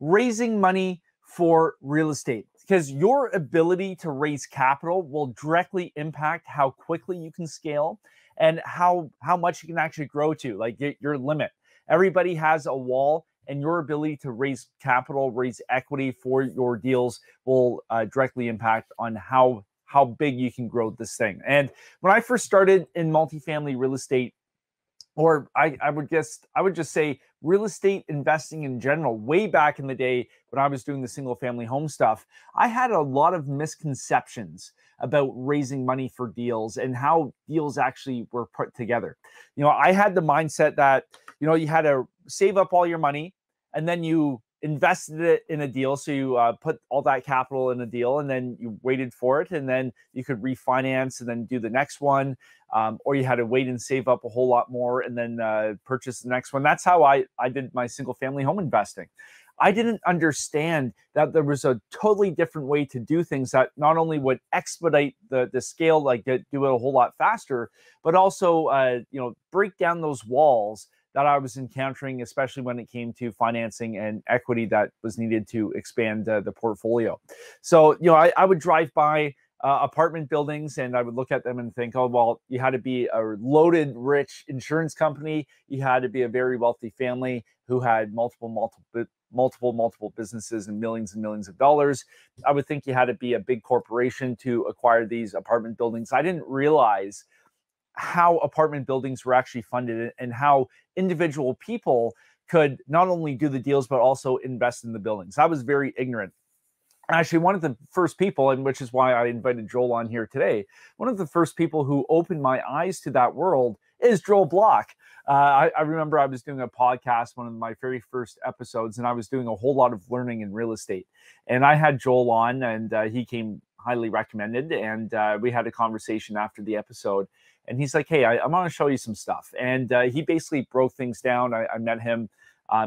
raising money for real estate, because your ability to raise capital will directly impact how quickly you can scale and how much you can actually grow to, like your limit. Everybody has a wall, and your ability to raise capital, raise equity for your deals will directly impact on how big you can grow this thing. And when I first started in multifamily real estate, or I would just say real estate investing in general, way back in the day when I was doing the single family home stuff, I had a lot of misconceptions about raising money for deals and how deals actually were put together. You know, I had the mindset that, you know, you had to save up all your money and then you invested it in a deal. So you put all that capital in a deal and then you waited for it, and then you could refinance and then do the next one. Or you had to wait and save up a whole lot more and then purchase the next one. That's how I did my single family home investing. I didn't understand that there was a totally different way to do things that not only would expedite the scale, like do it a whole lot faster, but also you know, break down those walls that I was encountering, especially when it came to financing and equity that was needed to expand the portfolio. So, you know, I would drive by apartment buildings and I would look at them and think, oh, well, you had to be a loaded, rich insurance company. You had to be a very wealthy family who had multiple businesses and millions of dollars. I would think you had to be a big corporation to acquire these apartment buildings. I didn't realize how apartment buildings were actually funded and how individual people could not only do the deals, but also invest in the buildings. I was very ignorant. Actually, one of the first people, and which is why I invited Joel on here today, one of the first people who opened my eyes to that world is Joel Block. I remember I was doing a podcast, one of my very first episodes, and I was doing a whole lot of learning in real estate. And I had Joel on, and he came highly recommended. And we had a conversation after the episode. And he's like, hey, I want to show you some stuff. And he basically broke things down. I met him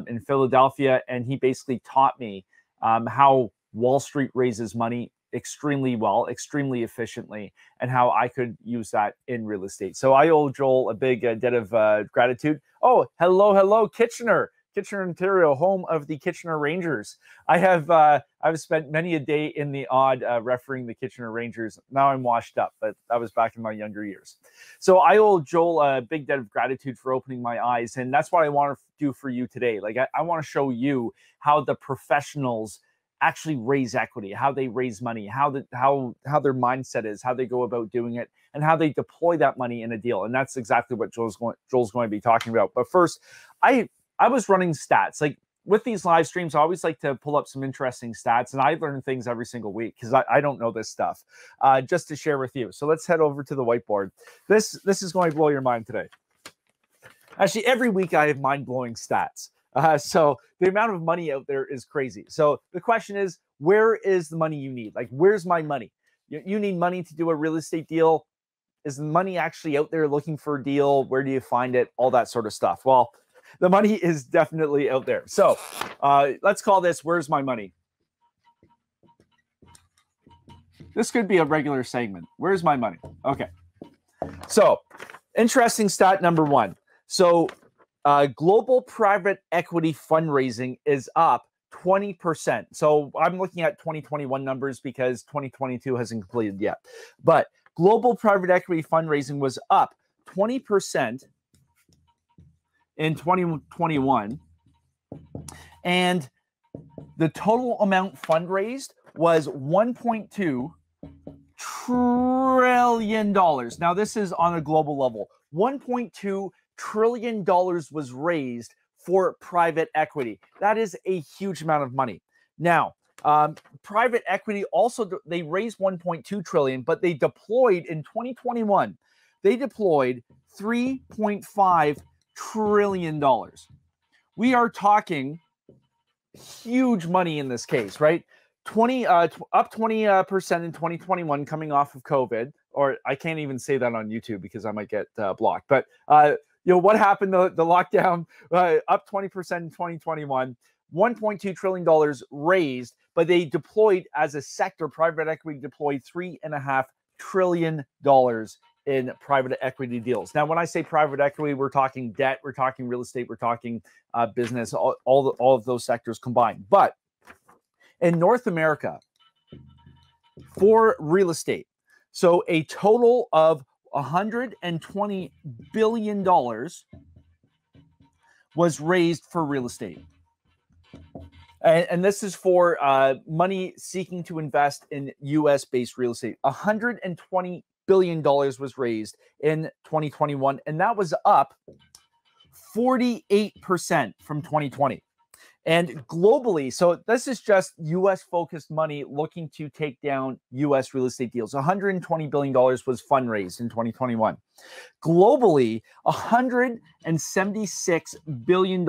in Philadelphia, and he basically taught me how Wall Street raises money extremely well, extremely efficiently, and how I could use that in real estate. So I owe Joel a big debt of gratitude. Oh, hello, Kitchener. Kitchener, Ontario, home of the Kitchener Rangers. I've spent many a day in the odd refereeing the Kitchener Rangers. Now I'm washed up, but that was back in my younger years. So I owe Joel a big debt of gratitude for opening my eyes. And that's what I want to do for you today. Like, I want to show you how the professionals actually raise equity, how they raise money, how their mindset is, how they go about doing it, and how they deploy that money in a deal. And that's exactly what Joel's going to be talking about. But first, I was running stats. Like, with these live streams, I always like to pull up some interesting stats, and I learn things every single week because I don't know this stuff, just to share with you. So let's head over to the whiteboard. This is going to blow your mind today. Actually, every week I have mind-blowing stats. So the amount of money out there is crazy. So the question is, where is the money you need? Like, where's my money? You need money to do a real estate deal. Is the money actually out there looking for a deal? Where do you find it? All that sort of stuff. Well, the money is definitely out there. So let's call this, where's my money? This could be a regular segment. Where's my money? Okay. So, interesting stat number one. So global private equity fundraising is up 20%. So I'm looking at 2021 numbers because 2022 hasn't completed yet. But global private equity fundraising was up 20%. In 2021, and the total amount fundraised was $1.2 trillion. Now, this is on a global level. $1.2 trillion was raised for private equity. That is a huge amount of money. Now, private equity also, they raised $1.2 trillion, but they deployed in 2021, they deployed $3.5 trillion. We are talking huge money in this case, right? Up 20% in 2021 coming off of COVID, or I can't even say that on YouTube because I might get blocked. But you know what happened, the lockdown, up 20% in 2021, $1.2 trillion raised, but they deployed as a sector, private equity deployed $3.5 trillion in private equity deals. Now, when I say private equity, we're talking debt, we're talking real estate, we're talking business, all of those sectors combined. But in North America for real estate. So a total of $120 billion was raised for real estate. And this is for money seeking to invest in U.S.-based real estate. $120 billion was raised in 2021, and that was up 48% from 2020. And globally, so this is just U.S.-focused money looking to take down U.S. real estate deals. $120 billion was fundraised in 2021. Globally, $176 billion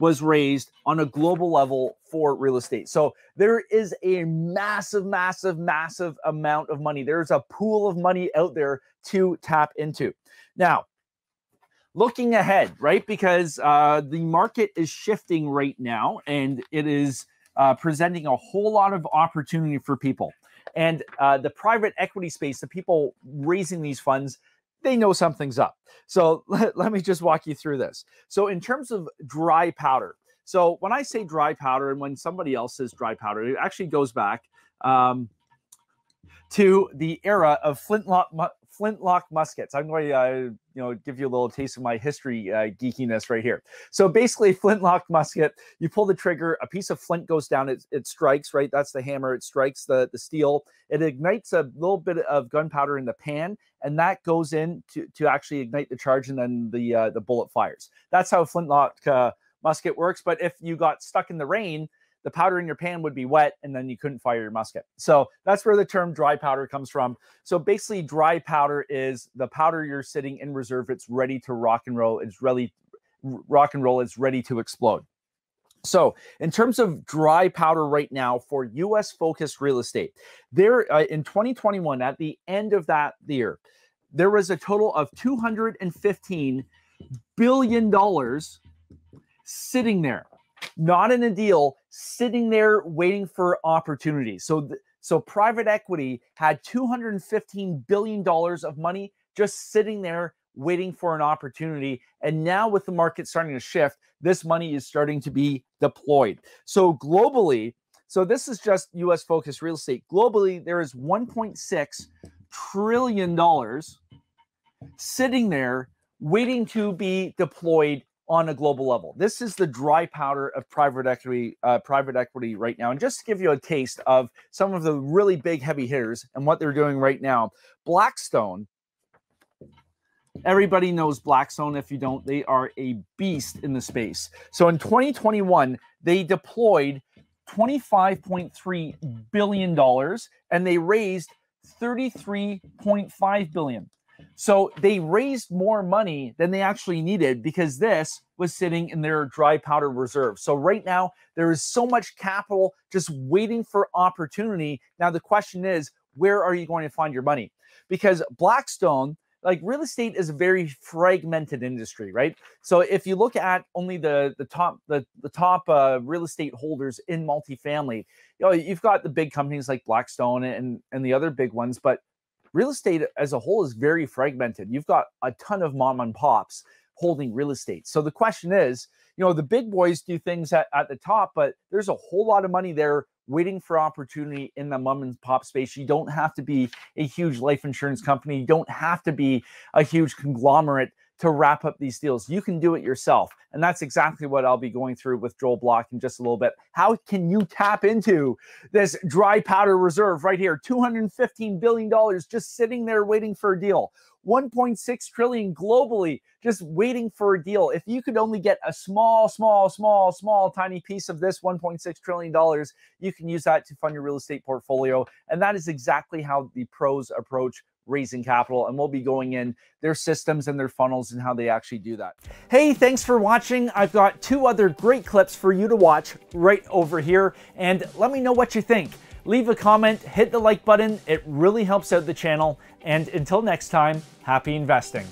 was raised on a global level for real estate. So there is a massive, massive, massive amount of money. There's a pool of money out there to tap into. Now, looking ahead, right? Because the market is shifting right now, and it is presenting a whole lot of opportunity for people. And the private equity space, the people raising these funds, they know something's up. So let me just walk you through this. So in terms of dry powder, so when I say dry powder and when somebody else says dry powder, it actually goes back to the era of flintlock muskets. I'm going to, give you a little taste of my history geekiness right here. So basically, flintlock musket, you pull the trigger, a piece of flint goes down, it strikes, right? That's the hammer. It strikes the steel. It ignites a little bit of gunpowder in the pan, and that goes in to actually ignite the charge, and then the bullet fires. That's how flintlock musket works. But if you got stuck in the rain, the powder in your pan would be wet, and then you couldn't fire your musket. So that's where the term dry powder comes from. So basically, dry powder is the powder you're sitting in reserve. It's ready to rock and roll. It's really rock and roll. It's ready to explode. So in terms of dry powder right now for U.S. focused real estate, there in 2021, at the end of that year, there was a total of $215 billion sitting there, not in a deal, sitting there waiting for opportunities. So private equity had $215 billion of money just sitting there waiting for an opportunity. And now with the market starting to shift, this money is starting to be deployed. So globally, so this is just U.S. focused real estate. Globally, there is $1.6 trillion sitting there waiting to be deployed on a global level. This is the dry powder of private equity right now. And just to give you a taste of some of the really big heavy hitters and what they're doing right now, Blackstone, everybody knows Blackstone. If you don't, they are a beast in the space. So in 2021, they deployed $25.3 billion and they raised $33.5 billion. So they raised more money than they actually needed because this was sitting in their dry powder reserve. So right now, there is so much capital just waiting for opportunity. Now, the question is, where are you going to find your money? Because Blackstone, like real estate is a very fragmented industry, right? So if you look at only the top real estate holders in multifamily, you know, you've got the big companies like Blackstone and the other big ones, but real estate as a whole is very fragmented. You've got a ton of mom and pops holding real estate. So the question is, you know, the big boys do things at the top, but there's a whole lot of money there waiting for opportunity in the mom and pop space. You don't have to be a huge life insurance company. You don't have to be a huge conglomerate to wrap up these deals. You can do it yourself. And that's exactly what I'll be going through with Joel Block in just a little bit. How can you tap into this dry powder reserve right here? $215 billion just sitting there waiting for a deal. $1.6 trillion globally just waiting for a deal. If you could only get a small, tiny piece of this $1.6 trillion, you can use that to fund your real estate portfolio. And that is exactly how the pros approach raising capital, and we'll be going in their systems and their funnels and how they actually do that. Hey, thanks for watching. I've got two other great clips for you to watch right over here, and let me know what you think. Leave a comment, hit the like button. It really helps out the channel, and until next time, happy investing.